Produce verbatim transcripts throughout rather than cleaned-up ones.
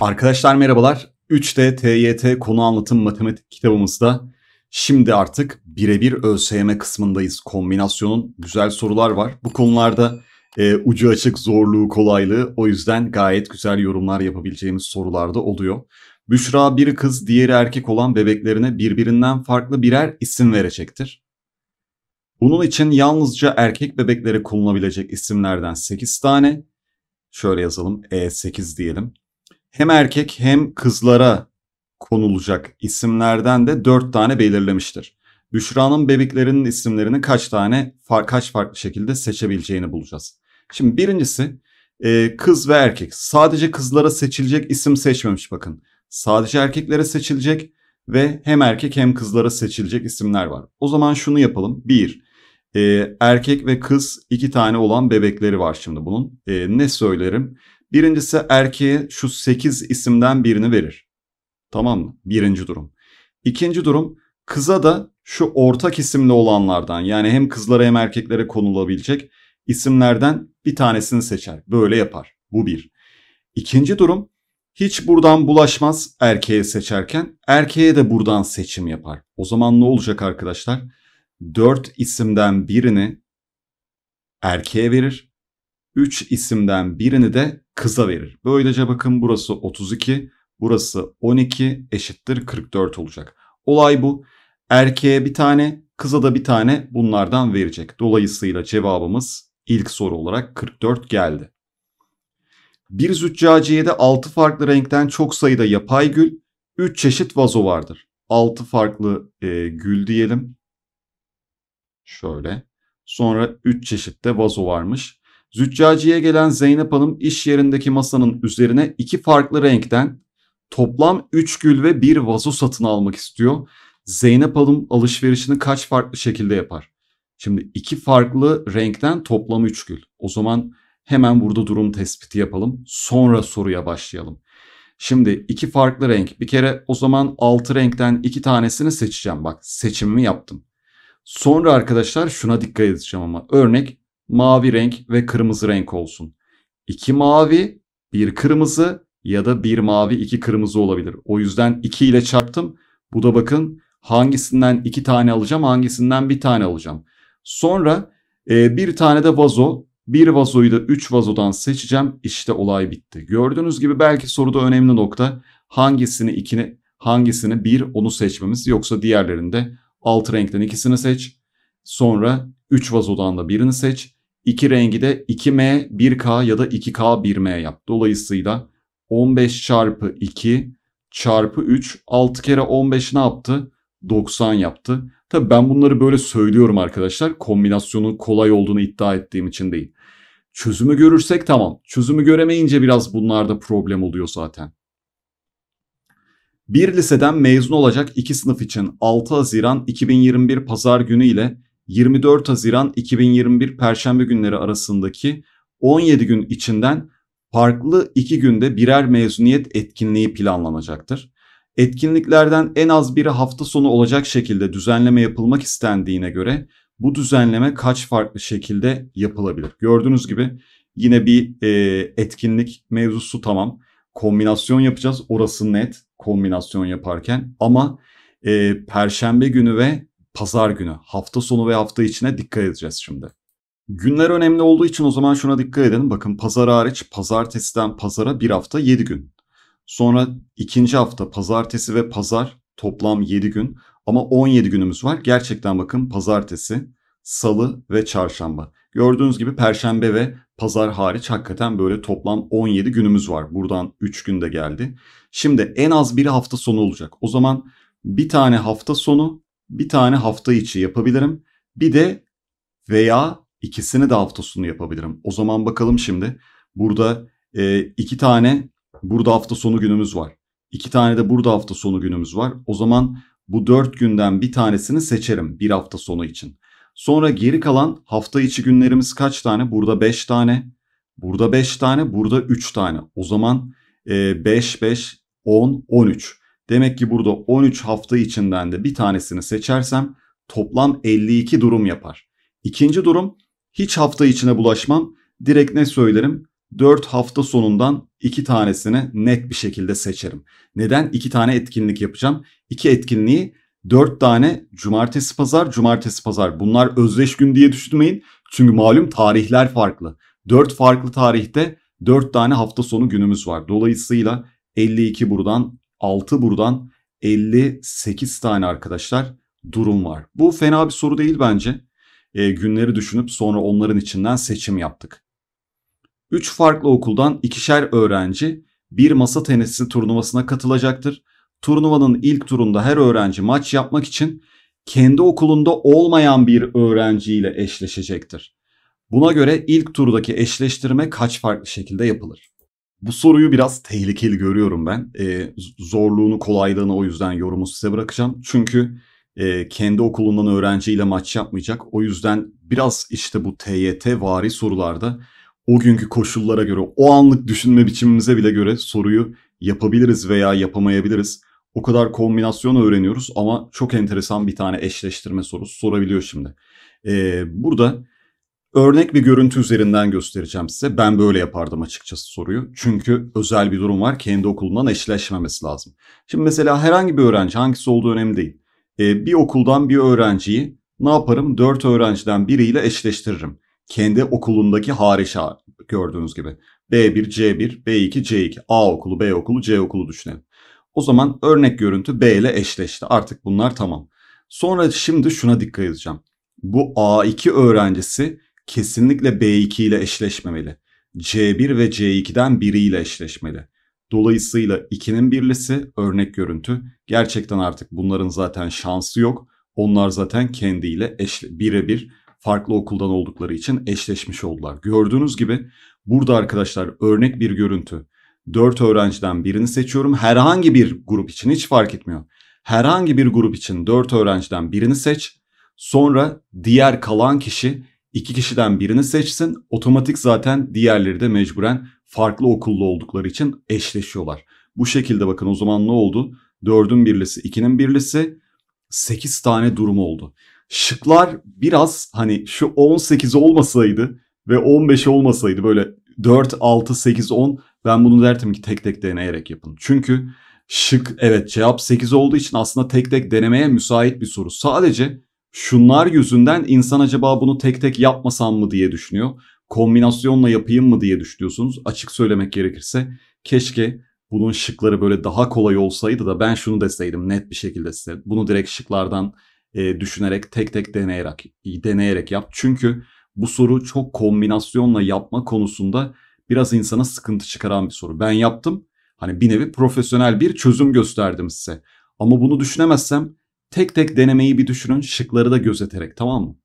Arkadaşlar merhabalar. üç D T Y T Konu Anlatım Matematik kitabımızda şimdi artık birebir ÖSYM kısmındayız. Kombinasyonun güzel sorular var. Bu konularda e, ucu açık, zorluğu, kolaylığı, o yüzden gayet güzel yorumlar yapabileceğimiz sorularda oluyor. Büşra bir kız, diğeri erkek olan bebeklerine birbirinden farklı birer isim verecektir. Bunun için yalnızca erkek bebeklere konulabilecek isimlerden sekiz tane, şöyle yazalım, E sekiz diyelim. Hem erkek hem kızlara konulacak isimlerden de dört tane belirlemiştir. Büşra'nın bebeklerinin isimlerini kaç tane, kaç farklı şekilde seçebileceğini bulacağız. Şimdi birincisi kız ve erkek. Sadece kızlara seçilecek isim seçmemiş bakın. Sadece erkeklere seçilecek ve hem erkek hem kızlara seçilecek isimler var. O zaman şunu yapalım. bir. Erkek ve kız iki tane olan bebekleri var şimdi bunun. Ne söylerim? Birincisi erkeğe şu sekiz isimden birini verir. Tamam mı? Birinci durum. İkinci durum, kıza da şu ortak isimli olanlardan, yani hem kızlara hem erkeklere konulabilecek isimlerden bir tanesini seçer. Böyle yapar. Bu bir. İkinci durum, hiç buradan bulaşmaz erkeğe seçerken. Erkeğe de buradan seçim yapar. O zaman ne olacak arkadaşlar? dört isimden birini erkeğe verir. üç isimden birini de kıza verir. Böylece bakın burası otuz iki, burası on iki eşittir kırk dört olacak. Olay bu. Erkeğe bir tane, kıza da bir tane bunlardan verecek. Dolayısıyla cevabımız ilk soru olarak kırk dört geldi. Bir züccaciyede altı farklı renkten çok sayıda yapay gül, üç çeşit vazo vardır. altı farklı e, gül diyelim. Şöyle. Sonra üç çeşit de vazo varmış. Züccaciye gelen Zeynep Hanım iş yerindeki masanın üzerine iki farklı renkten toplam üç gül ve bir vazo satın almak istiyor. Zeynep Hanım alışverişini kaç farklı şekilde yapar? Şimdi iki farklı renkten toplam üç gül. O zaman hemen burada durum tespiti yapalım. Sonra soruya başlayalım. Şimdi iki farklı renk. Bir kere o zaman altı renkten iki tanesini seçeceğim. Bak, seçimimi yaptım. Sonra arkadaşlar şuna dikkat edeceğim ama. Örnek mavi renk ve kırmızı renk olsun. iki mavi, bir kırmızı ya da bir mavi, iki kırmızı olabilir. O yüzden iki ile çarptım. Bu da bakın hangisinden iki tane alacağım, hangisinden bir tane alacağım. Sonra e, bir tane de vazo. Bir vazoyu da üç vazodan seçeceğim. İşte olay bitti. Gördüğünüz gibi belki soruda önemli nokta hangisini ikini, hangisini bir, onu seçmemiz. Yoksa diğerlerinde altı renkten ikisini seç. Sonra üç vazodan da birini seç. iki rengi de iki M, bir K ya da iki K, bir M yap. Dolayısıyla on beş çarpı iki çarpı üç, altı kere on beş ne yaptı? doksan yaptı. Tabii ben bunları böyle söylüyorum arkadaşlar. Kombinasyonu kolay olduğunu iddia ettiğim için değil. Çözümü görürsek tamam. Çözümü göremeyince biraz bunlarda problem oluyor zaten. Bir liseden mezun olacak iki sınıf için altı Haziran iki bin yirmi bir Pazar günü ile yirmi dört Haziran iki bin yirmi bir Perşembe günleri arasındaki on yedi gün içinden farklı iki günde birer mezuniyet etkinliği planlanacaktır. Etkinliklerden en az biri hafta sonu olacak şekilde düzenleme yapılmak istendiğine göre bu düzenleme kaç farklı şekilde yapılabilir? Gördüğünüz gibi yine bir e, etkinlik mevzusu, tamam. Kombinasyon yapacağız, orası net, kombinasyon yaparken, ama e, Perşembe günü ve Pazar günü, hafta sonu ve hafta içine dikkat edeceğiz şimdi. Günler önemli olduğu için o zaman şuna dikkat edelim. Bakın pazar hariç, pazartesiden pazara bir hafta yedi gün. Sonra ikinci hafta pazartesi ve pazar toplam yedi gün. Ama on yedi günümüz var. Gerçekten bakın pazartesi, salı ve çarşamba. Gördüğünüz gibi perşembe ve pazar hariç hakikaten böyle toplam on yedi günümüz var. Buradan üç gün de geldi. Şimdi en az biri hafta sonu olacak. O zaman bir tane hafta sonu, bir tane hafta içi yapabilirim. Bir de veya ikisini de hafta sonu yapabilirim. O zaman bakalım şimdi. Burada e, iki tane burada hafta sonu günümüz var. İki tane de burada hafta sonu günümüz var. O zaman bu dört günden bir tanesini seçerim bir hafta sonu için. Sonra geri kalan hafta içi günlerimiz kaç tane? Burada beş tane. Burada beş tane. Burada üç tane. O zaman e, beş, beş, on, on üç. Demek ki burada on üç hafta içinden de bir tanesini seçersem toplam elli iki durum yapar. İkinci durum, hiç hafta içine bulaşmam. Direkt ne söylerim? dört hafta sonundan iki tanesini net bir şekilde seçerim. Neden? iki tane etkinlik yapacağım. iki etkinliği dört tane cumartesi pazar, cumartesi pazar. Bunlar özdeş gün diye düşünmeyin. Çünkü malum tarihler farklı. dört farklı tarihte dört tane hafta sonu günümüz var. Dolayısıyla elli iki buradan, altı buradan, elli sekiz tane arkadaşlar durum var. Bu fena bir soru değil bence. E, günleri düşünüp sonra onların içinden seçim yaptık. üç farklı okuldan ikişer öğrenci bir masa tenisi turnuvasına katılacaktır. Turnuvanın ilk turunda her öğrenci maç yapmak için kendi okulunda olmayan bir öğrenciyle eşleşecektir. Buna göre ilk turdaki eşleştirme kaç farklı şekilde yapılır? Bu soruyu biraz tehlikeli görüyorum ben. E, zorluğunu, kolaylığını o yüzden yorumu size bırakacağım. Çünkü e, kendi okulundan öğrenciyle maç yapmayacak. O yüzden biraz işte bu T Y T-vari sorularda o günkü koşullara göre, o anlık düşünme biçimimize bile göre soruyu yapabiliriz veya yapamayabiliriz. O kadar kombinasyon öğreniyoruz ama çok enteresan bir tane eşleştirme sorusu sorabiliyor şimdi. E, burada... Örnek bir görüntü üzerinden göstereceğim size. Ben böyle yapardım açıkçası soruyu. Çünkü özel bir durum var. Kendi okulundan eşleşmemesi lazım. Şimdi mesela herhangi bir öğrenci, hangisi olduğu önemli değil. Bir okuldan bir öğrenciyi ne yaparım? dört öğrenciden biriyle eşleştiririm. Kendi okulundaki hariç gördüğünüz gibi. B bir, C bir, B iki, C iki. A okulu, B okulu, C okulu düşünelim. O zaman örnek görüntü B ile eşleşti. Artık bunlar tamam. Sonra şimdi şuna dikkat edeceğim. Bu A iki öğrencisi kesinlikle B iki ile eşleşmemeli. C bir ve C ikiden biriyle eşleşmeli. Dolayısıyla ikinin birlisi örnek görüntü. Gerçekten artık bunların zaten şansı yok. Onlar zaten kendiyle birebir farklı okuldan oldukları için eşleşmiş oldular. Gördüğünüz gibi burada arkadaşlar örnek bir görüntü. dört öğrenciden birini seçiyorum. Herhangi bir grup için hiç fark etmiyor. Herhangi bir grup için dört öğrenciden birini seç. Sonra diğer kalan kişi İki kişiden birini seçsin, otomatik zaten diğerleri de mecburen farklı okullu oldukları için eşleşiyorlar. Bu şekilde bakın o zaman ne oldu? dördün birlisi, ikinin birlisi, sekiz tane durum oldu. Şıklar biraz hani şu on sekiz olmasaydı ve on beş olmasaydı böyle dört, altı, sekiz, on ben bunu derdim ki tek tek deneyerek yapın. Çünkü şık evet cevap sekiz olduğu için aslında tek tek denemeye müsait bir soru. Sadece şunlar yüzünden insan acaba bunu tek tek yapmasam mı diye düşünüyor. Kombinasyonla yapayım mı diye düşünüyorsunuz. Açık söylemek gerekirse keşke bunun şıkları böyle daha kolay olsaydı da ben şunu deseydim net bir şekilde size. Bunu direkt şıklardan e, düşünerek tek tek deneyerek, deneyerek yap. Çünkü bu soru çok kombinasyonla yapma konusunda biraz insana sıkıntı çıkaran bir soru. Ben yaptım. Hani bir nevi profesyonel bir çözüm gösterdim size. Ama bunu düşünemezsem tek tek denemeyi bir düşünün, şıkları da gözeterek, tamam mı?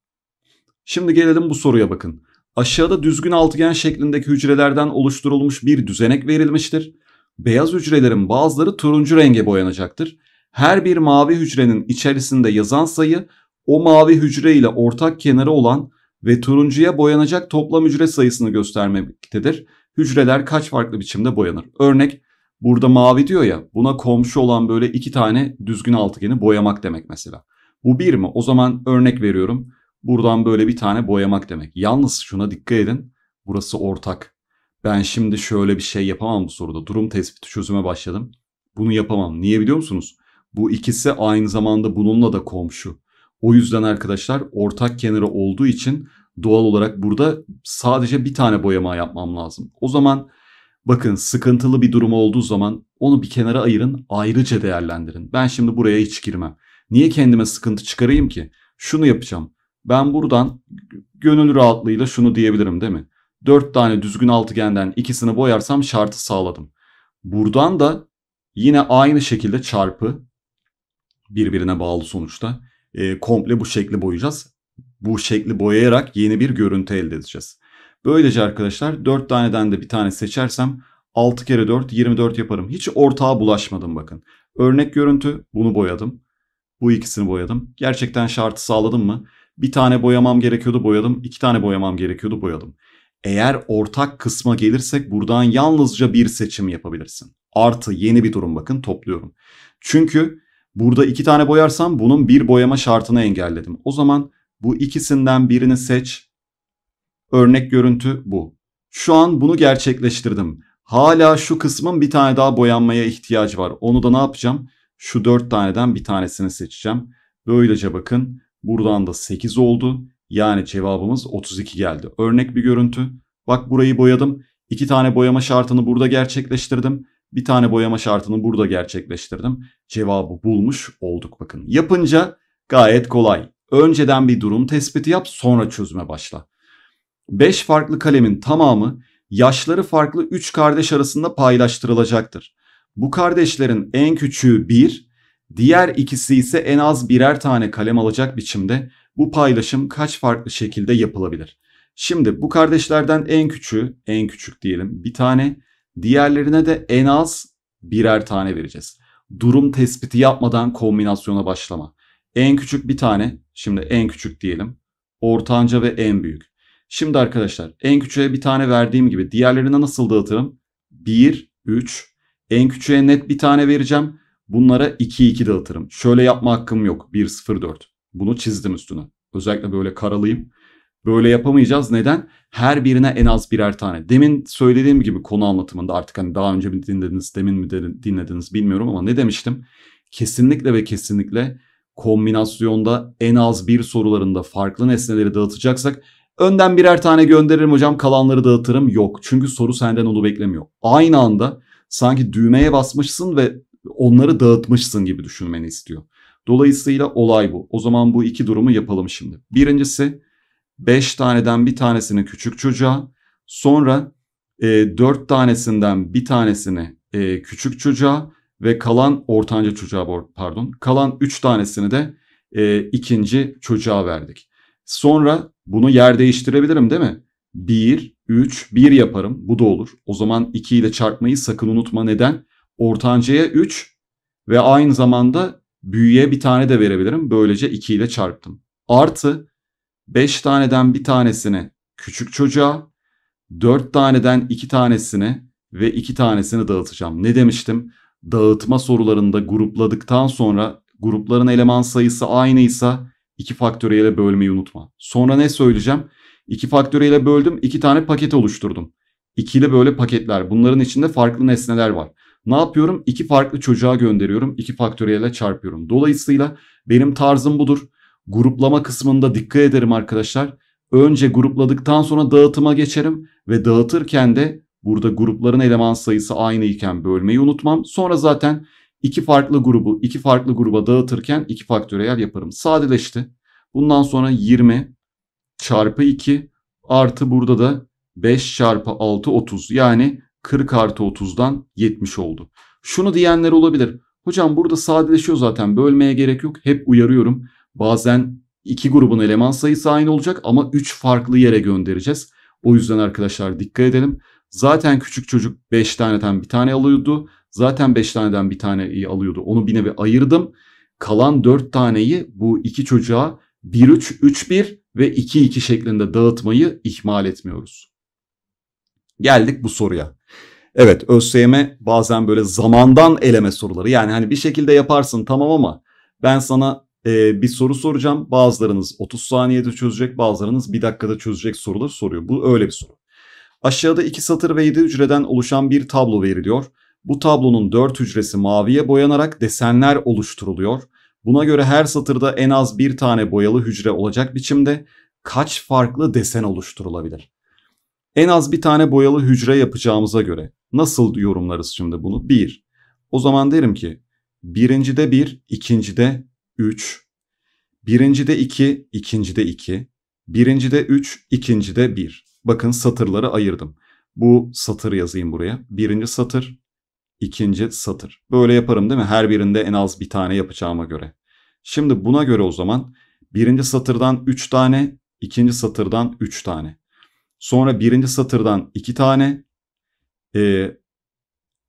Şimdi gelelim bu soruya bakın. Aşağıda düzgün altıgen şeklindeki hücrelerden oluşturulmuş bir düzenek verilmiştir. Beyaz hücrelerin bazıları turuncu renge boyanacaktır. Her bir mavi hücrenin içerisinde yazan sayı o mavi hücre ile ortak kenarı olan ve turuncuya boyanacak toplam hücre sayısını göstermektedir. Hücreler kaç farklı biçimde boyanır? Örnek. Burada mavi diyor ya, buna komşu olan böyle iki tane düzgün altıgeni boyamak demek mesela. Bu bir mi? O zaman örnek veriyorum. Buradan böyle bir tane boyamak demek. Yalnız şuna dikkat edin. Burası ortak. Ben şimdi şöyle bir şey yapamam bu soruda. Durum tespiti çözüme başladım. Bunu yapamam. Niye biliyor musunuz? Bu ikisi aynı zamanda bununla da komşu. O yüzden arkadaşlar ortak kenarı olduğu için doğal olarak burada sadece bir tane boyama yapmam lazım. O zaman... Bakın sıkıntılı bir durum olduğu zaman onu bir kenara ayırın, ayrıca değerlendirin. Ben şimdi buraya hiç girmem. Niye kendime sıkıntı çıkarayım ki? Şunu yapacağım. Ben buradan gönül rahatlığıyla şunu diyebilirim değil mi? dört tane düzgün altıgenden ikisini boyarsam şartı sağladım. Buradan da yine aynı şekilde çarpı birbirine bağlı sonuçta e, komple bu şekli boyayacağız. Bu şekli boyayarak yeni bir görüntü elde edeceğiz. Böylece arkadaşlar dört taneden de bir tane seçersem altı kere dört yirmi dört yaparım. Hiç ortağa bulaşmadım bakın. Örnek görüntü bunu boyadım. Bu ikisini boyadım. Gerçekten şartı sağladım mı? Bir tane boyamam gerekiyordu boyadım. İki tane boyamam gerekiyordu boyadım. Eğer ortak kısma gelirsek buradan yalnızca bir seçim yapabilirsin. Artı yeni bir durum bakın topluyorum. Çünkü burada iki tane boyarsam bunun bir boyama şartını engelledim. O zaman bu ikisinden birini seç. Örnek görüntü bu. Şu an bunu gerçekleştirdim. Hala şu kısmın bir tane daha boyanmaya ihtiyacı var. Onu da ne yapacağım? Şu dört taneden bir tanesini seçeceğim. Böylece bakın buradan da sekiz oldu. Yani cevabımız otuz iki geldi. Örnek bir görüntü. Bak burayı boyadım. iki tane boyama şartını burada gerçekleştirdim. Bir tane boyama şartını burada gerçekleştirdim. Cevabı bulmuş olduk bakın. Yapınca gayet kolay. Önceden bir durum tespiti yap, sonra çözüme başla. beş farklı kalemin tamamı yaşları farklı üç kardeş arasında paylaştırılacaktır. Bu kardeşlerin en küçüğü bir, diğer ikisi ise en az birer tane kalem alacak biçimde bu paylaşım kaç farklı şekilde yapılabilir? Şimdi bu kardeşlerden en küçüğü, en küçük diyelim bir tane, diğerlerine de en az birer tane vereceğiz. Durum tespiti yapmadan kombinasyona başlama. En küçük bir tane, şimdi en küçük diyelim, ortanca ve en büyük. Şimdi arkadaşlar en küçüğe bir tane verdiğim gibi diğerlerine nasıl dağıtırım? bir, üç. En küçüğe net bir tane vereceğim. Bunlara iki, iki dağıtırım. Şöyle yapma hakkım yok. bir, sıfır, dört. Bunu çizdim üstüne. Özellikle böyle karalayayım. Böyle yapamayacağız. Neden? Her birine en az birer tane. Demin söylediğim gibi konu anlatımında artık hani daha önce mi dinlediniz, demin mi dinlediniz bilmiyorum ama ne demiştim? Kesinlikle ve kesinlikle kombinasyonda en az bir sorularında farklı nesneleri dağıtacaksak önden birer tane gönderirim hocam, kalanları dağıtırım. Yok. Çünkü soru senden onu beklemiyor. Aynı anda sanki düğmeye basmışsın ve onları dağıtmışsın gibi düşünmeni istiyor. Dolayısıyla olay bu. O zaman bu iki durumu yapalım şimdi. Birincisi beş taneden bir tanesini küçük çocuğa, sonra e, dört tanesinden bir tanesini e, küçük çocuğa ve kalan ortanca çocuğa pardon kalan üç tanesini de e, ikinci çocuğa verdik. Sonra bunu yer değiştirebilirim değil mi? bir, üç, bir yaparım. Bu da olur. O zaman iki ile çarpmayı sakın unutma. Neden? Ortancaya üç ve aynı zamanda büyüğe bir tane de verebilirim. Böylece iki ile çarptım. Artı beş taneden bir tanesini küçük çocuğa, dört taneden iki tanesini ve iki tanesini dağıtacağım. Ne demiştim? Dağıtma sorularında grupladıktan sonra grupların eleman sayısı aynıysa iki faktöriyele bölmeyi unutma. Sonra ne söyleyeceğim? iki faktöriyele böldüm, iki tane paket oluşturdum. İkili böyle paketler. Bunların içinde farklı nesneler var. Ne yapıyorum? iki farklı çocuğa gönderiyorum. iki faktöriyele çarpıyorum. Dolayısıyla benim tarzım budur. Gruplama kısmında dikkat ederim arkadaşlar. Önce grupladıktan sonra dağıtıma geçerim. Ve dağıtırken de burada grupların eleman sayısı aynı iken bölmeyi unutmam. Sonra zaten iki farklı grubu iki farklı gruba dağıtırken iki faktöriyel yaparım. Sadeleşti. Bundan sonra yirmi çarpı iki artı burada da beş çarpı altı otuz. Yani kırk artı otuzdan yetmiş oldu. Şunu diyenler olabilir. Hocam burada sadeleşiyor zaten, bölmeye gerek yok. Hep uyarıyorum. Bazen iki grubun eleman sayısı aynı olacak ama üç farklı yere göndereceğiz. O yüzden arkadaşlar dikkat edelim. Zaten küçük çocuk beş taneden bir tane alıyordu. Zaten beş taneden bir tane alıyordu. Onu bir nevi ayırdım. Kalan dört taneyi bu iki çocuğa bir üç, üç bir ve iki iki şeklinde dağıtmayı ihmal etmiyoruz. Geldik bu soruya. Evet, ÖSYM bazen böyle zamandan eleme soruları. Yani hani bir şekilde yaparsın tamam ama ben sana e, bir soru soracağım. Bazılarınız otuz saniyede çözecek, bazılarınız bir dakikada çözecek soruları soruyor. Bu öyle bir soru. Aşağıda iki satır ve yedi hücreden oluşan bir tablo veriliyor. Bu tablonun dört hücresi maviye boyanarak desenler oluşturuluyor. Buna göre her satırda en az bir tane boyalı hücre olacak biçimde kaç farklı desen oluşturulabilir? En az bir tane boyalı hücre yapacağımıza göre nasıl yorumlarız şimdi bunu? bir. O zaman derim ki birincide bir, ikincide üç, birincide iki, ikincide iki, birincide üç, ikincide bir. Bakın satırları ayırdım. Bu satır yazayım buraya. Birinci satır, ikinci satır. Böyle yaparım değil mi? Her birinde en az bir tane yapacağıma göre. Şimdi buna göre o zaman birinci satırdan üç tane, ikinci satırdan üç tane. Sonra birinci satırdan iki tane. Ee,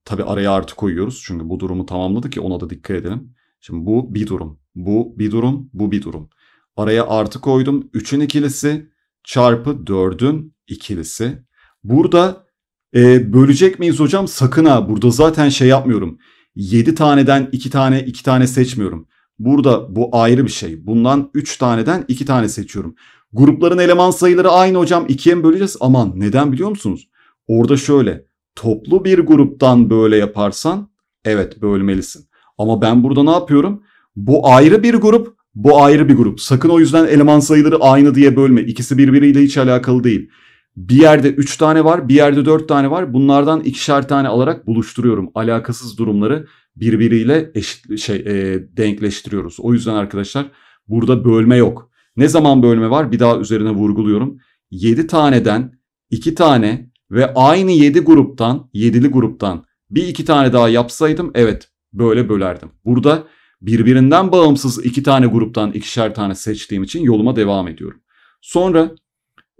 tabii araya artı koyuyoruz. Çünkü bu durumu tamamladı ki ona da dikkat edelim. Şimdi bu bir durum. Bu bir durum. Bu bir durum. Araya artı koydum. üçün ikilisi çarpı dördün ikilisi. Burada e, bölecek miyiz hocam? Sakın ha. Burada zaten şey yapmıyorum. yedi taneden iki tane iki tane seçmiyorum. Burada bu ayrı bir şey. Bundan üç taneden iki tane seçiyorum. Grupların eleman sayıları aynı hocam. ikiye mi böleceğiz? Aman neden biliyor musunuz? Orada şöyle, toplu bir gruptan böyle yaparsan evet bölmelisin. Ama ben burada ne yapıyorum? Bu ayrı bir grup, bu ayrı bir grup. Sakın o yüzden eleman sayıları aynı diye bölme. İkisi birbiriyle hiç alakalı değil. Bir yerde üç tane var, bir yerde dört tane var. Bunlardan ikişer tane alarak buluşturuyorum. Alakasız durumları birbiriyle eşit, şey, e, denkleştiriyoruz. O yüzden arkadaşlar burada bölme yok. Ne zaman bölme var? Bir daha üzerine vurguluyorum. yedi taneden iki tane ve aynı yedi gruptan, yedili gruptan bir iki tane daha yapsaydım evet böyle bölerdim. Burada birbirinden bağımsız iki tane gruptan ikişer tane seçtiğim için yoluma devam ediyorum. Sonra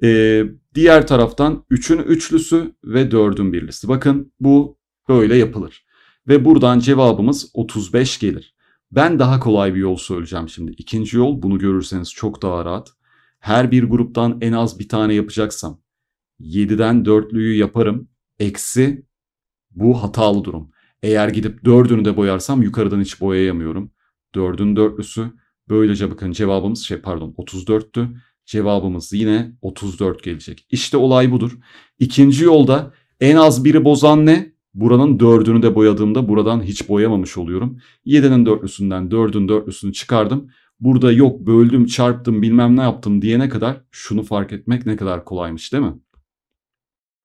e, diğer taraftan üçün üçlüsü ve dördün birlisi. Bakın bu böyle yapılır. Ve buradan cevabımız otuz beş gelir. Ben daha kolay bir yol söyleyeceğim şimdi. İkinci yol, bunu görürseniz çok daha rahat. Her bir gruptan en az bir tane yapacaksam yediden dörtlüyü yaparım. Eksi bu hatalı durum. Eğer gidip dördünü de boyarsam yukarıdan hiç boyayamıyorum. dördün dörtlüsü. Böylece bakın cevabımız şey pardon otuz dörttü. Cevabımız yine otuz dört gelecek. İşte olay budur. İkinci yolda en az biri bozan ne? Buranın dördünü de boyadığımda buradan hiç boyamamış oluyorum. yedinin dörtlüsünden dördün dörtlüsünü çıkardım. Burada yok böldüm, çarptım, bilmem ne yaptım diyene kadar şunu fark etmek ne kadar kolaymış değil mi?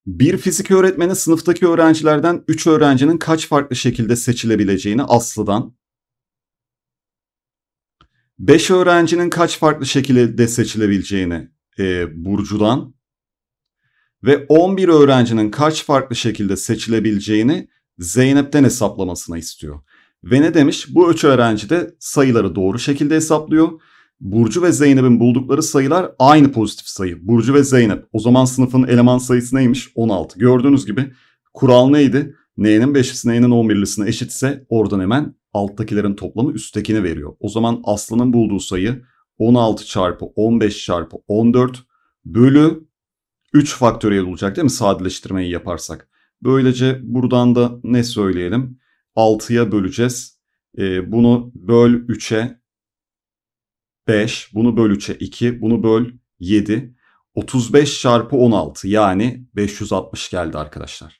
Bir fizik öğretmeni sınıftaki öğrencilerden üç öğrencinin kaç farklı şekilde seçilebileceğini Aslı'dan, beş öğrencinin kaç farklı şekilde seçilebileceğini e, Burcu'dan ve on bir öğrencinin kaç farklı şekilde seçilebileceğini Zeynep'ten hesaplamasını istiyor. Ve ne demiş? Bu üç öğrenci de sayıları doğru şekilde hesaplıyor. Burcu ve Zeynep'in buldukları sayılar aynı pozitif sayı. Burcu ve Zeynep. O zaman sınıfın eleman sayısı neymiş? on altı. Gördüğünüz gibi kural neydi? N'nin beşlisi N'nin on birlisine eşitse oradan hemen alttakilerin toplamı üsttekini veriyor. O zaman Aslı'nın bulduğu sayı on altı çarpı on beş çarpı on dört bölü üç faktöriyel olacak değil mi? Sadeleştirmeyi yaparsak. Böylece buradan da ne söyleyelim? altıya böleceğiz. Ee, bunu böl üçe beş, bunu böl üçe iki, bunu böl yedi. otuz beş çarpı on altı yani beş yüz altmış geldi arkadaşlar.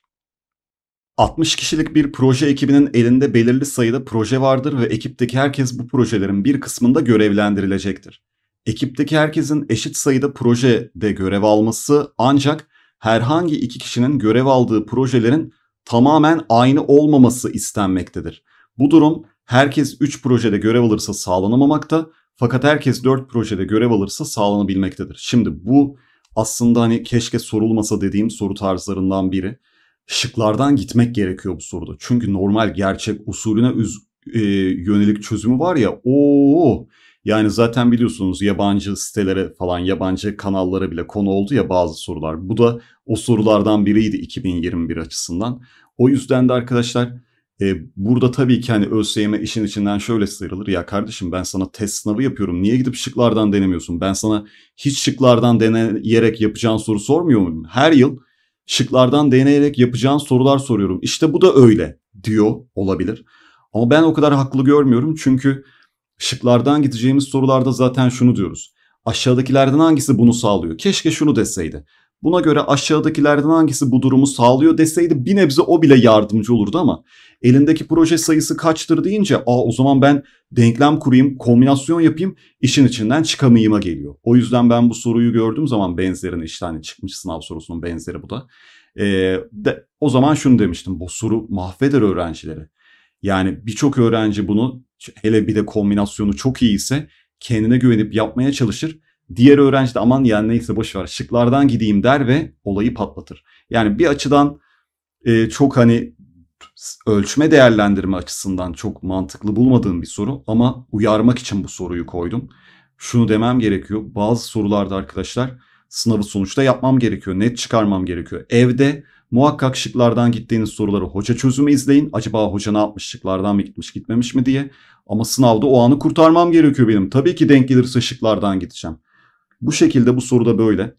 altmış kişilik bir proje ekibinin elinde belirli sayıda proje vardır ve ekipteki herkes bu projelerin bir kısmında görevlendirilecektir. Ekipteki herkesin eşit sayıda projede görev alması ancak herhangi iki kişinin görev aldığı projelerin tamamen aynı olmaması istenmektedir. Bu durum herkes üç projede görev alırsa sağlanamamakta, fakat herkes dört projede görev alırsa sağlanabilmektedir. Şimdi bu aslında hani keşke sorulmasa dediğim soru tarzlarından biri. Şıklardan gitmek gerekiyor bu soruda. Çünkü normal gerçek usulüne üz, e, yönelik çözümü var ya ooo. Yani zaten biliyorsunuz yabancı sitelere falan yabancı kanallara bile konu oldu ya bazı sorular. Bu da o sorulardan biriydi iki bin yirmi bir açısından. O yüzden de arkadaşlar e, burada tabii ki hani ÖSYM işin içinden şöyle sıyrılır. Ya kardeşim ben sana test sınavı yapıyorum. Niye gidip şıklardan denemiyorsun? Ben sana hiç şıklardan deneyerek yapacağın soru sormuyor muyum? Her yıl şıklardan deneyerek yapacağın sorular soruyorum. İşte bu da öyle diyor olabilir. Ama ben o kadar haklı görmüyorum çünkü... Şıklardan gideceğimiz sorularda zaten şunu diyoruz. Aşağıdakilerden hangisi bunu sağlıyor? Keşke şunu deseydi. Buna göre aşağıdakilerden hangisi bu durumu sağlıyor deseydi bir nebze o bile yardımcı olurdu ama elindeki proje sayısı kaçtır deyince aa o zaman ben denklem kurayım, kombinasyon yapayım, işin içinden çıkamayıma geliyor. O yüzden ben bu soruyu gördüğüm zaman benzerini işte hani çıkmış sınav sorusunun benzeri bu da. Ee, de, o zaman şunu demiştim, bu soru mahveder öğrencileri. Yani birçok öğrenci bunu hele bir de kombinasyonu çok iyi ise kendine güvenip yapmaya çalışır. Diğer öğrenci de aman yani neyse boşver şıklardan gideyim der ve olayı patlatır. Yani bir açıdan e, çok hani ölçme değerlendirme açısından çok mantıklı bulmadığım bir soru ama uyarmak için bu soruyu koydum. Şunu demem gerekiyor, bazı sorularda arkadaşlar sınavı sonuçta yapmam gerekiyor, net çıkarmam gerekiyor. Evde muhakkak şıklardan gittiğiniz soruları hoca çözümü izleyin. Acaba hoca ne yapmış, şıklardan mı gitmiş gitmemiş mi diye. Ama sınavda o anı kurtarmam gerekiyor benim. Tabii ki denk gelirse şıklardan gideceğim. Bu şekilde bu soruda böyle.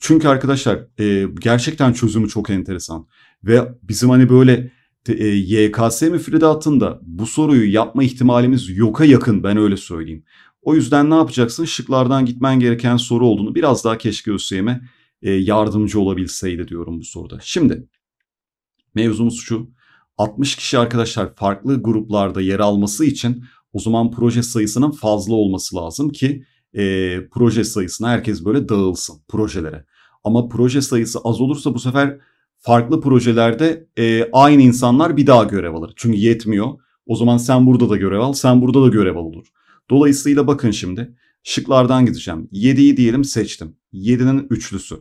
Çünkü arkadaşlar e, gerçekten çözümü çok enteresan. Ve bizim hani böyle e, Y K S müfredatında bu soruyu yapma ihtimalimiz yoka yakın, ben öyle söyleyeyim. O yüzden ne yapacaksın? Şıklardan gitmen gereken soru olduğunu biraz daha keşke ÖSYM'e yardımcı olabilseydi diyorum bu soruda. Şimdi mevzumuz şu. altmış kişi arkadaşlar farklı gruplarda yer alması için o zaman proje sayısının fazla olması lazım ki e, proje sayısına herkes böyle dağılsın projelere. Ama proje sayısı az olursa bu sefer farklı projelerde e, aynı insanlar bir daha görev alır. Çünkü yetmiyor. O zaman sen burada da görev al, sen burada da görev al olur. Dolayısıyla bakın şimdi şıklardan gideceğim. yediyi diyelim seçtim. yedinin üçlüsü.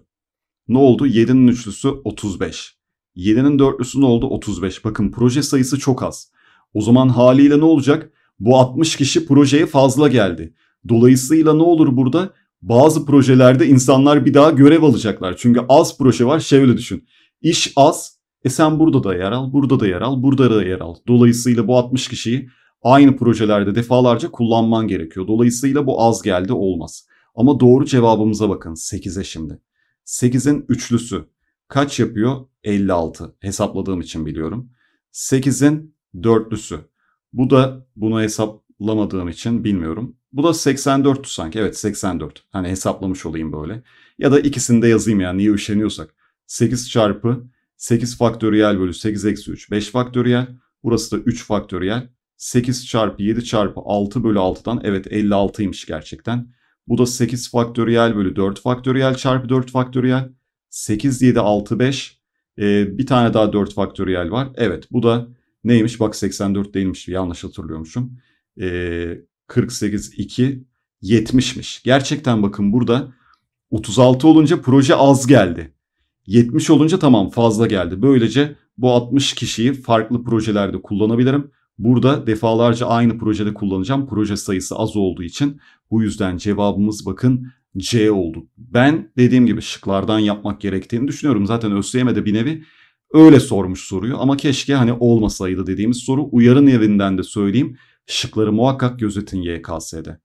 Ne oldu? yedinin üçlüsü otuz beş. yedinin dörtlüsü ne oldu? otuz beş. Bakın proje sayısı çok az. O zaman haliyle ne olacak? Bu altmış kişi projeye fazla geldi. Dolayısıyla ne olur burada? Bazı projelerde insanlar bir daha görev alacaklar. Çünkü az proje var. Şöyle düşün. İş az. E sen burada da yer al, burada da yer al, burada da yer al. Dolayısıyla bu altmış kişiyi aynı projelerde defalarca kullanman gerekiyor. Dolayısıyla bu az geldi olmaz. Ama doğru cevabımıza bakın. sekize şimdi. sekizin üçlüsü kaç yapıyor? elli altı. Hesapladığım için biliyorum. sekizin dörtlüsü. Bu da bunu hesaplamadığım için bilmiyorum. Bu da seksen dörttü sanki. Evet seksen dört. Hani hesaplamış olayım böyle. Ya da ikisini de yazayım yani niye üşeniyorsak. sekiz çarpı sekiz faktöriyel bölü sekiz eksi üç. beş faktöriyel. Burası da üç faktöriyel. sekiz çarpı yedi çarpı altı bölü altıdan. Evet elli altıymış gerçekten. Bu da sekiz faktöriyel bölü dört faktöriyel çarpı dört faktöriyel. sekiz, yedi, altı, beş. Ee, bir tane daha dört faktöriyel var. Evet bu da neymiş? Bak seksen dört değilmiş. Yanlış hatırlıyormuşum. Ee, kırk sekiz, iki, yetmişmiş. Gerçekten bakın burada otuz altı olunca proje az geldi. yetmiş olunca tamam fazla geldi. Böylece bu altmış kişiyi farklı projelerde kullanabilirim. Burada defalarca aynı projede kullanacağım. Proje sayısı az olduğu için bu yüzden cevabımız bakın C oldu. Ben dediğim gibi şıklardan yapmak gerektiğini düşünüyorum. Zaten ÖSYM'de bir nevi öyle sormuş soruyu ama keşke hani olmasaydı dediğimiz soru. Uyarın evinden de söyleyeyim. Şıkları muhakkak gözetin Y K S'de.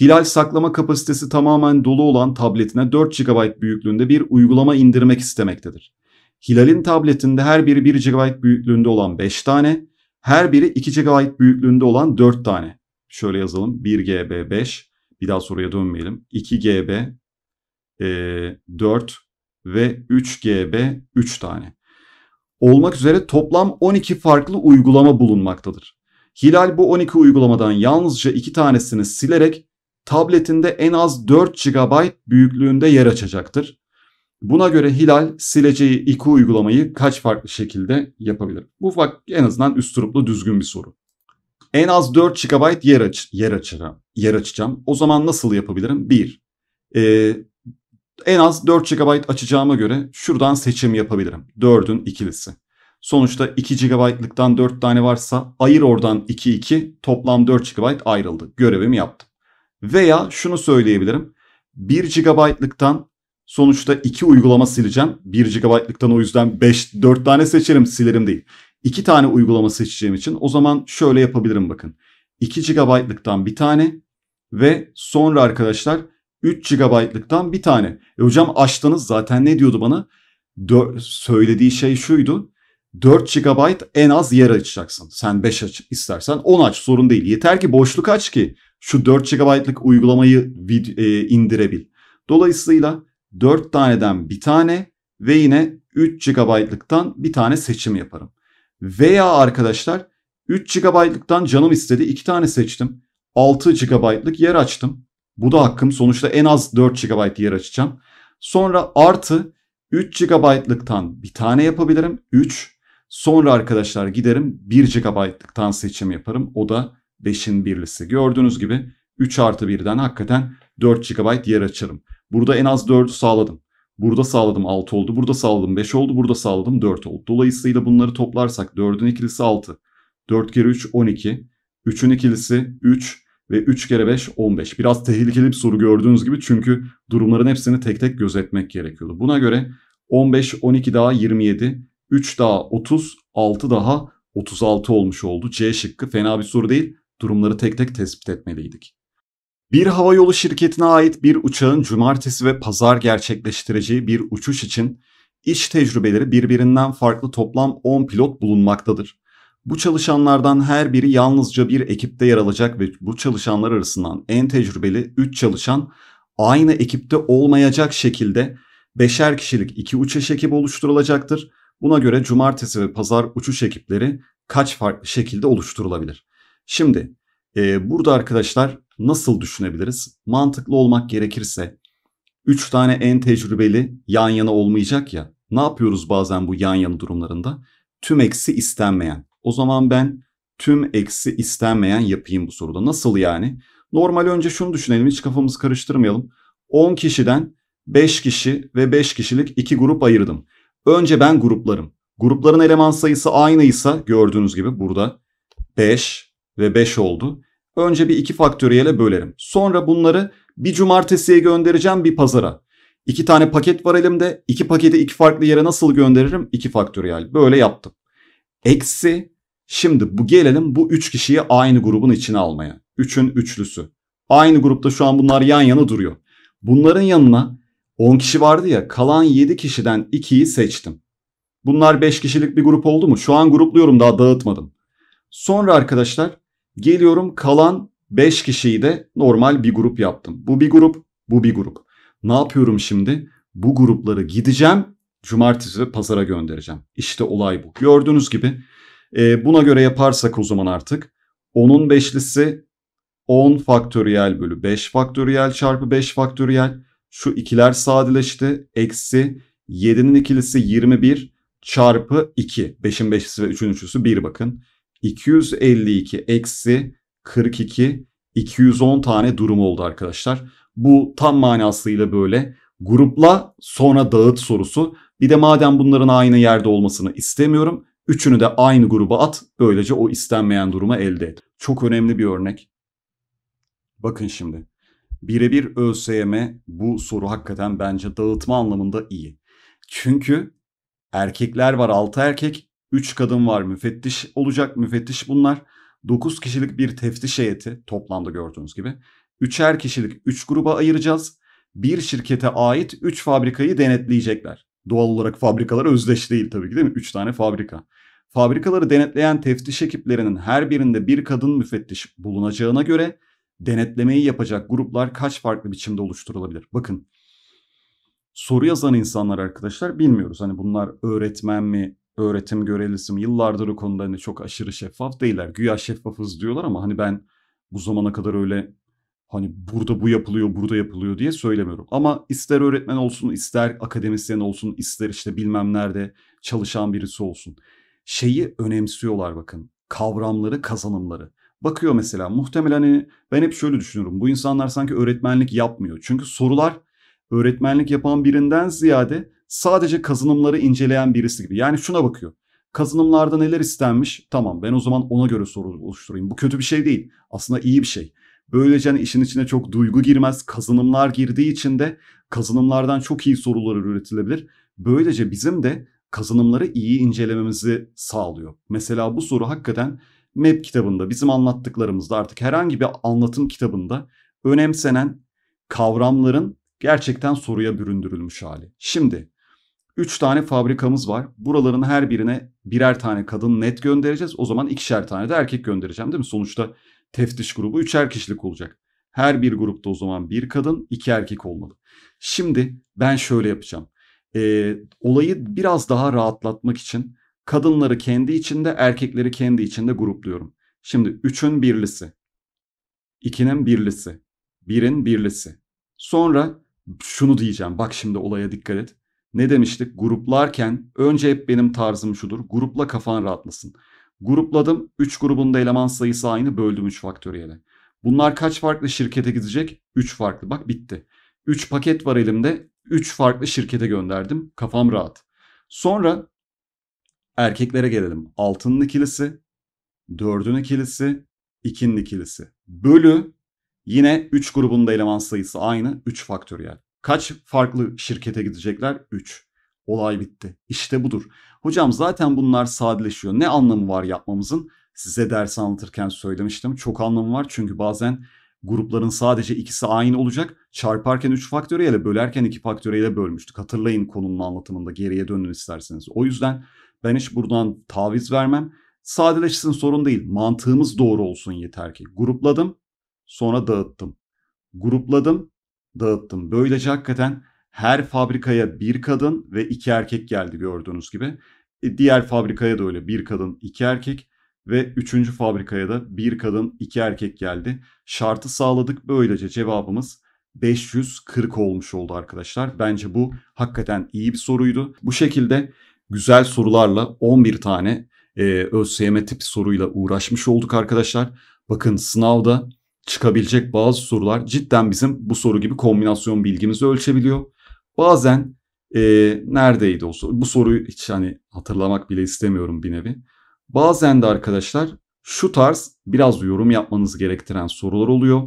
Hilal saklama kapasitesi tamamen dolu olan tabletine dört gigabayt büyüklüğünde bir uygulama indirmek istemektedir. Hilal'in tabletinde her biri bir gigabayt büyüklüğünde olan beş tane, her biri iki gigabayt büyüklüğünde olan dört tane. Şöyle yazalım. bir gigabayt beş, bir daha soruya dönmeyelim. iki gigabayt e, dört ve üç gigabayt üç tane. Olmak üzere toplam on iki farklı uygulama bulunmaktadır. Hilal bu on iki uygulamadan yalnızca iki tanesini silerek tabletinde en az dört gigabayt büyüklüğünde yer açacaktır. Buna göre Hilal sileceği iki uygulamayı kaç farklı şekilde yapabilir? Bu bak en azından üsluplu düzgün bir soru. En az dört gigabayt yer, aç, yer, açacağım, yer açacağım. O zaman nasıl yapabilirim? bir. E, en az dört gigabayt açacağıma göre şuradan seçim yapabilirim. dördün ikilisi. Sonuçta iki gigabaytlıktan dört tane varsa ayır oradan iki iki toplam dört gigabayt ayrıldı. Görevimi yaptım. Veya şunu söyleyebilirim. bir gigabaytlıktan sonuçta iki uygulama sileceğim. bir gigabaytlıktan o yüzden beş dört tane seçerim silerim değil. iki tane uygulama seçeceğim için o zaman şöyle yapabilirim bakın. iki gigabaytlıktan bir tane ve sonra arkadaşlar üç gigabaytlıktan bir tane. E hocam açtınız zaten ne diyordu bana? Dö- söylediği şey şuydu. dört gigabayt en az yer açacaksın. Sen beş aç istersen on aç sorun değil. Yeter ki boşluk aç ki şu dört gigabaytlık uygulamayı indirebil. Dolayısıyla dört taneden bir tane ve yine üç gigabaytlıktan bir tane seçim yaparım. Veya arkadaşlar üç gigabaytlıktan canım istedi iki tane seçtim. altı gigabaytlık yer açtım. Bu da hakkım sonuçta en az dört gigabayt yer açacağım. Sonra artı üç gigabaytlıktan bir tane yapabilirim. üç. Sonra arkadaşlar giderim bir gigabaytlıktan seçim yaparım. O da beşin birlisi. Gördüğünüz gibi üç artı birden hakikaten dört gigabayt yer açarım. Burada en az dördü sağladım. Burada sağladım altı oldu. Burada sağladım beş oldu. Burada sağladım dört oldu. Dolayısıyla bunları toplarsak dördün ikilisi altı. dört kere üç on iki. üçün ikilisi üç ve üç kere beş on beş. Biraz tehlikeli bir soru gördüğünüz gibi çünkü durumların hepsini tek tek gözetmek gerekiyordu. Buna göre on beş, on iki daha yirmi yedi, üç daha otuz, altı daha otuz altı olmuş oldu. C şıkkı fena bir soru değil. Durumları tek tek tespit etmeliydik. Bir havayolu şirketine ait bir uçağın cumartesi ve pazar gerçekleştireceği bir uçuş için iş tecrübeleri birbirinden farklı toplam on pilot bulunmaktadır. Bu çalışanlardan her biri yalnızca bir ekipte yer alacak ve bu çalışanlar arasından en tecrübeli üç çalışan aynı ekipte olmayacak şekilde beşer kişilik iki uçuş ekibi oluşturulacaktır. Buna göre cumartesi ve pazar uçuş ekipleri kaç farklı şekilde oluşturulabilir? Şimdi e, burada arkadaşlar nasıl düşünebiliriz? Mantıklı olmak gerekirse üç tane en tecrübeli yan yana olmayacak ya. Ne yapıyoruz bazen bu yan yana durumlarında? Tüm eksi istenmeyen. O zaman ben tüm eksi istenmeyen yapayım bu soruda. Nasıl yani? Normal önce şunu düşünelim, hiç kafamızı karıştırmayalım. on kişiden beş kişi ve beş kişilik iki grup ayırdım. Önce ben gruplarım. Grupların eleman sayısı aynıysa gördüğünüz gibi burada beş ve beş oldu. Önce bir iki faktöriyele bölerim. Sonra bunları bir cumartesiye göndereceğim, bir pazara. İki tane paket var elimde. İki paketi iki farklı yere nasıl gönderirim? iki faktöriyel. Böyle yaptım. Eksi. Şimdi bu gelelim bu üç kişiyi aynı grubun içine almaya. üçün üçlüsü. Aynı grupta şu an bunlar yan yana duruyor. Bunların yanına on kişi vardı ya, kalan yedi kişiden ikiyi seçtim. Bunlar beş kişilik bir grup oldu mu? Şu an grupluyorum, daha dağıtmadım. Sonra arkadaşlar geliyorum kalan beş kişiyi de normal bir grup yaptım. Bu bir grup, bu bir grup. Ne yapıyorum şimdi? Bu grupları gideceğim cumartesi ve pazara göndereceğim. İşte olay bu. Gördüğünüz gibi e, buna göre yaparsak o zaman artık onun beşlisi on faktöriyel bölü beş faktöriyel çarpı beş faktöriyel. Şu ikiler sadeleşti. Eksi yedinin ikilisi yirmi bir çarpı iki. beşin beşlisi ve üçün üçlüsü bir bakın. iki yüz elli iki eksi kırk iki. iki yüz on tane durum oldu arkadaşlar. Bu tam manasıyla böyle grupla sonra dağıt sorusu. Bir de madem bunların aynı yerde olmasını istemiyorum, üçünü de aynı gruba at. Böylece o istenmeyen durumu elde et. Çok önemli bir örnek. Bakın şimdi. Birebir ÖSYM bu soru hakikaten bence dağıtma anlamında iyi. Çünkü erkekler var altı erkek, üç kadın var müfettiş olacak müfettiş bunlar. dokuz kişilik bir teftiş heyeti toplamda gördüğünüz gibi. üçer kişilik üç gruba ayıracağız. Bir şirkete ait üç fabrikayı denetleyecekler. Doğal olarak fabrikalar özdeş değil tabii ki, değil mi? üç tane fabrika. Fabrikaları denetleyen teftiş ekiplerinin her birinde bir kadın müfettiş bulunacağına göre denetlemeyi yapacak gruplar kaç farklı biçimde oluşturulabilir? Bakın soru yazan insanlar arkadaşlar bilmiyoruz. Hani bunlar öğretmen mi, öğretim görevlisi mi? Yıllardır o konuda hani çok aşırı şeffaf değiller. Güya şeffafız diyorlar ama hani ben bu zamana kadar öyle hani burada bu yapılıyor, burada yapılıyor diye söylemiyorum. Ama ister öğretmen olsun, ister akademisyen olsun, ister işte bilmem nerede çalışan birisi olsun. Şeyi önemsiyorlar bakın. Kavramları, kazanımları. Bakıyor mesela muhtemelen hani ben hep şöyle düşünüyorum. Bu insanlar sanki öğretmenlik yapmıyor. Çünkü sorular öğretmenlik yapan birinden ziyade sadece kazanımları inceleyen birisi gibi. Yani şuna bakıyor. Kazanımlarda neler istenmiş? Tamam ben o zaman ona göre soru oluşturayım. Bu kötü bir şey değil. Aslında iyi bir şey. Böylece hani işin içine çok duygu girmez. Kazanımlar girdiği için de kazanımlardan çok iyi sorular üretilebilir. Böylece bizim de kazanımları iyi incelememizi sağlıyor. Mesela bu soru hakikaten M E P kitabında bizim anlattıklarımızda artık herhangi bir anlatım kitabında önemsenen kavramların gerçekten soruya büründürülmüş hali. Şimdi üç tane fabrikamız var. Buraların her birine birer tane kadın net göndereceğiz. O zaman ikişer tane de erkek göndereceğim değil mi? Sonuçta teftiş grubu üçer kişilik olacak. Her bir grupta o zaman bir kadın iki erkek olmalı. Şimdi ben şöyle yapacağım. Ee, olayı biraz daha rahatlatmak için kadınları kendi içinde, erkekleri kendi içinde grupluyorum. Şimdi üçün birlisi, ikinin birlisi, birin birlisi. Sonra şunu diyeceğim. Bak şimdi olaya dikkat et. Ne demiştik? Gruplarken önce hep benim tarzım şudur. Grupla kafan rahatlasın. Grupladım. üç grubun da eleman sayısı aynı. Böldüm üç faktöriyele. Bunlar kaç farklı şirkete gidecek? üç farklı. Bak bitti. üç paket var elimde. üç farklı şirkete gönderdim. Kafam rahat. Sonra erkeklere gelelim. altının ikilisi, dördün ikilisi, ikinin ikilisi. Bölü yine üç grubun da eleman sayısı aynı. üç faktöriyel. Kaç farklı şirkete gidecekler? üç. Olay bitti. İşte budur. Hocam zaten bunlar sadeleşiyor. Ne anlamı var yapmamızın? Size ders anlatırken söylemiştim. Çok anlamı var çünkü bazen grupların sadece ikisi aynı olacak. Çarparken üç faktöriyele, bölerken iki faktöriyele bölmüştük. Hatırlayın konunun anlatımında, geriye dönün isterseniz. O yüzden ben hiç buradan taviz vermem. Sadeleşsin sorun değil. Mantığımız doğru olsun yeter ki. Grupladım, sonra dağıttım. Grupladım, dağıttım. Böylece hakikaten her fabrikaya bir kadın ve iki erkek geldi gördüğünüz gibi. E, diğer fabrikaya da öyle bir kadın, iki erkek ve üçüncü fabrikaya da bir kadın, iki erkek geldi. Şartı sağladık. Böylece cevabımız beş yüz kırk olmuş oldu arkadaşlar. Bence bu hakikaten iyi bir soruydu. Bu şekilde güzel sorularla on bir tane e, ÖSYM tipi soruyla uğraşmış olduk arkadaşlar. Bakın sınavda çıkabilecek bazı sorular cidden bizim bu soru gibi kombinasyon bilgimizi ölçebiliyor. Bazen e, neredeydi o soru? Bu soruyu hiç hani hatırlamak bile istemiyorum bir nevi. Bazen de arkadaşlar şu tarz biraz yorum yapmanızı gerektiren sorular oluyor.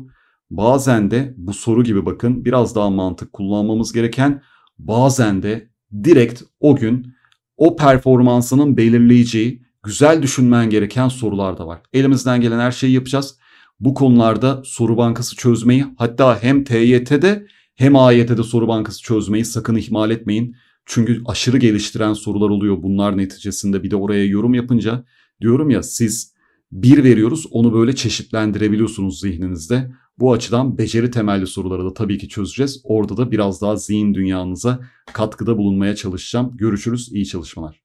Bazen de bu soru gibi bakın biraz daha mantık kullanmamız gereken, bazen de direkt o gün o performansının belirleyeceği, güzel düşünmen gereken sorular da var. Elimizden gelen her şeyi yapacağız. Bu konularda soru bankası çözmeyi, hatta hem T Y T'de hem A Y T'de soru bankası çözmeyi sakın ihmal etmeyin. Çünkü aşırı geliştiren sorular oluyor bunlar neticesinde. Bir de oraya yorum yapınca diyorum ya, siz bir veriyoruz, onu böyle çeşitlendirebiliyorsunuz zihninizde. Bu açıdan beceri temelli soruları da tabii ki çözeceğiz. Orada da biraz daha zihin dünyanıza katkıda bulunmaya çalışacağım. Görüşürüz, iyi çalışmalar.